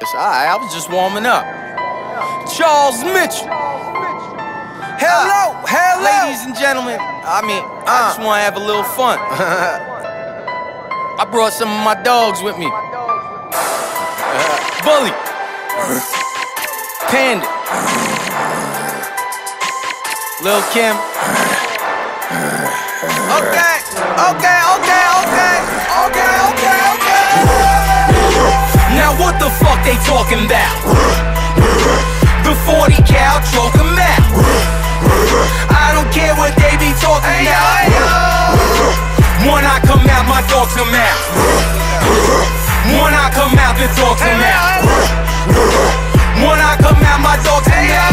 It's alright, I was just warming up. Charles Mitchell. Hello, hello. Ladies and gentlemen, I just want to have a little fun. I brought some of my dogs with me. Bully. Panda. Lil' Kim. Okay. Now what the fuck they talking about? The 40 cal choke 'em out. I don't care what they be talking about. When I come out, my dogs come out. When I come out, the dogs come out. When I come out, my dogs come out.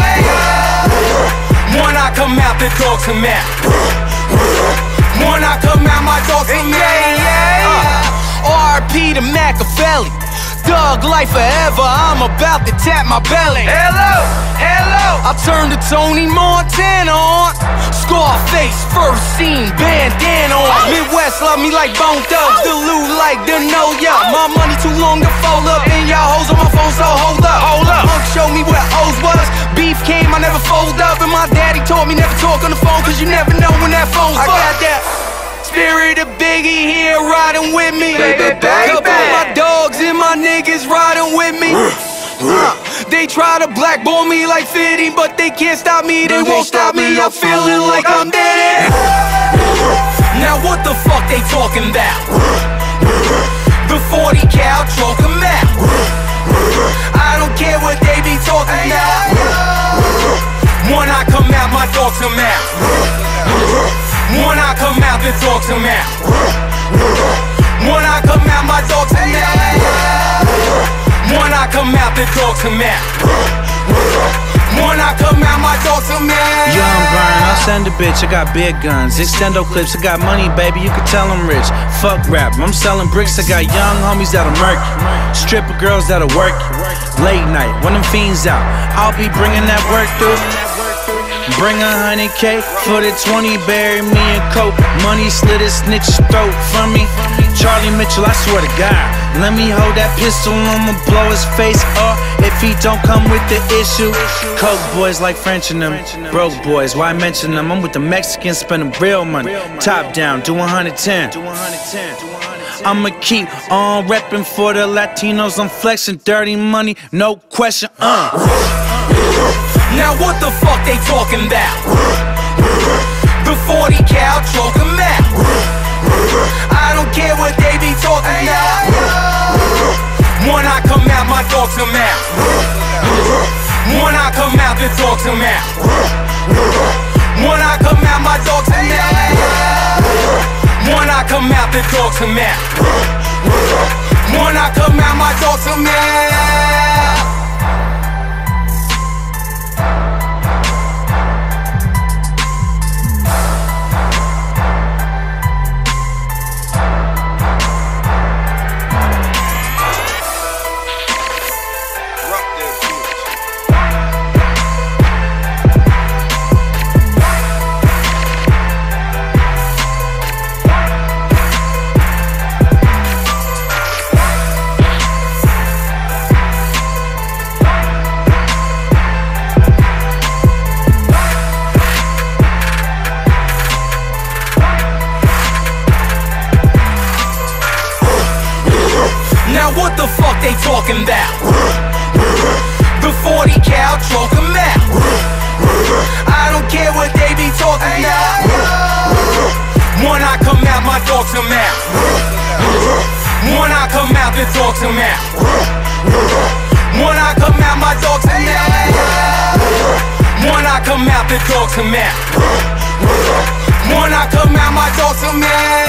When I come out, the dogs come out. When I come out, my dogs come out. R.P. to Machiavelli. Dog life forever, I'm about to tap my belly. Hello. I turned to Tony Montana on. Scarface, first scene, bandana on. Midwest love me like bone thugs, the loot like the no y'all. My money too long to fold up, and y'all hoes on my phone, so hold up. Monk showed me where O's was. Beef came, I never fold up, and my daddy taught me never talk on the phone, cause you never know when that phone's fucked. I got that spirit of Biggie here riding with me. Couple of my dogs and my niggas riding with me. They try to blackball me like 50, but they can't stop me. They won't stop me. I'm feeling like I'm dead. Now what the fuck they talking about? The 40 cal choke 'em out. I don't care what they be talking about. When I come out, my dogs come out. When I come out, the dogs come out. When I come out, my dogs come out. When I come out, the dogs come out. When I come out, my dogs come out. Young Brian, I'll send a bitch, I got big guns. Extendo clips, I got money, baby, you can tell I'm rich. Fuck rap, I'm selling bricks, I got young homies that'll murk you. Stripper girls that'll work you. Late night, when them fiends out, I'll be bringing that work through. Bring 100K for the 20, bury me in coke. Money slit a snitch's throat from me. Charlie Mitchell, I swear to God, let me hold that pistol, I'ma blow his face up if he don't come with the issue. Coke boys like French and them. Broke boys, why mention them? I'm with the Mexicans, spending real money. Top down, do 110. I'ma keep on reppin' for the Latinos, I'm flexing dirty money, no question, Now what the fuck they talking about? The 40 cal choke 'em out. I don't care what they be talking about. When I come out, my dogs come out. When I come out, the dogs come out. When I come out, my dogs come out. When I come out, the dogs come out. When I come out, my dogs come out. What the fuck they talking about? The 40 cal choke 'em out. I don't care what they be talking about. When I come out, my dogs come out. When I come out, the dogs come out. When I come out, my dogs come out. When I come out, the dogs come out. When I come out, my dogs come out.